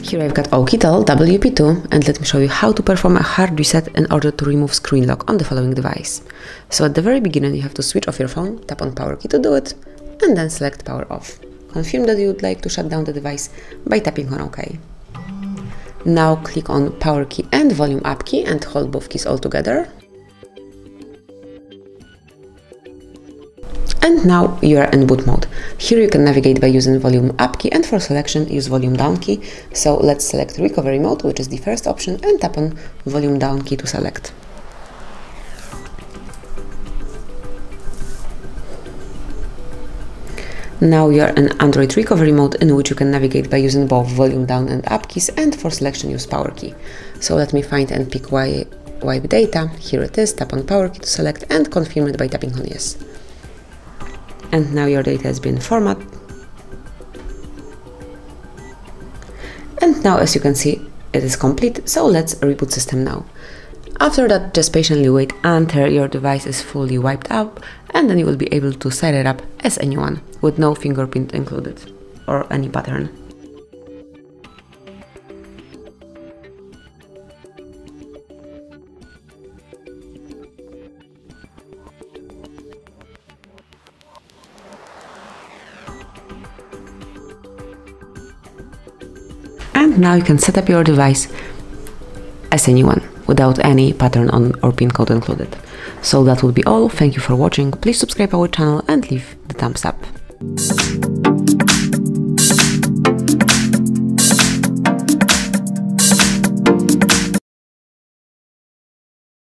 Here I've got OUKITEL WP2, and let me show you how to perform a hard reset in order to remove screen lock on the following device. So at the very beginning you have to switch off your phone, tap on power key to do it, and then select power off. Confirm that you would like to shut down the device by tapping on OK. Now click on power key and volume up key and hold both keys all together. And now you are in boot mode. Here you can navigate by using volume up key, and for selection use volume down key. So let's select recovery mode, which is the first option, and tap on volume down key to select. Now you are in Android recovery mode, in which you can navigate by using both volume down and up keys, and for selection use power key. So let me find and pick wipe data. Here it is, tap on power key to select and confirm it by tapping on yes. And now your data has been formatted. And now, as you can see, it is complete, so let's reboot system now. After that, just patiently wait until your device is fully wiped out, and then you will be able to set it up as a new one, with no fingerprint included, or any pattern. And now you can set up your device as a new one, without any pattern on or pin code included. So that would be all. Thank you for watching. Please subscribe our channel and leave the thumbs up.